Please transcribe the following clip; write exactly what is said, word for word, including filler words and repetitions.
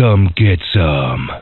Come get some.